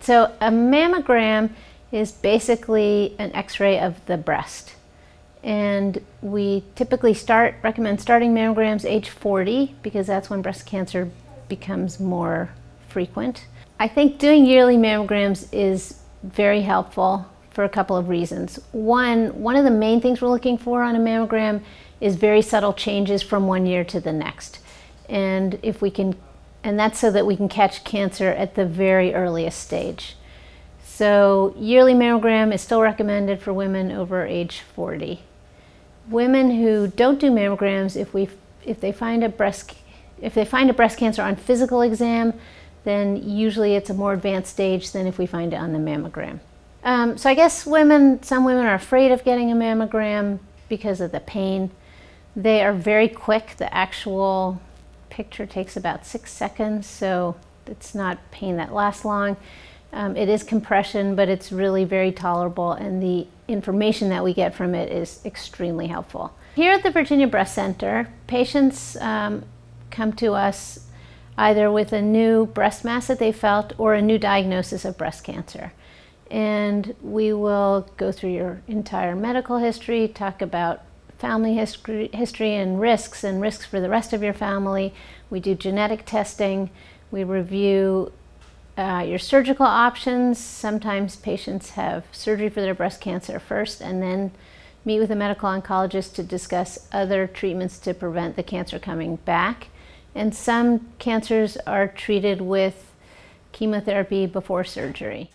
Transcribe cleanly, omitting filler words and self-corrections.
So a mammogram is basically an x-ray of the breast, and we typically recommend starting mammograms age 40 because that's when breast cancer becomes more frequent. I think doing yearly mammograms is very helpful for a couple of reasons. One of the main things we're looking for on a mammogram is very subtle changes from one year to the next, and that's so that we can catch cancer at the very earliest stage. So yearly mammogram is still recommended for women over age 40. Women who don't do mammograms, if they find a breast cancer on physical exam, then usually it's a more advanced stage than if we find it on the mammogram. So I guess some women are afraid of getting a mammogram because of the pain. They are very quick. The actual picture takes about 6 seconds, so it's not pain that lasts long. It is compression, but it's really very tolerable, and the information that we get from it is extremely helpful. Here at the Virginia Breast Center, patients come to us either with a new breast mass that they felt or a new diagnosis of breast cancer. And we will go through your entire medical history, talk about family history and risks for the rest of your family. We do genetic testing. We review your surgical options. Sometimes patients have surgery for their breast cancer first and then meet with a medical oncologist to discuss other treatments to prevent the cancer coming back. And some cancers are treated with chemotherapy before surgery.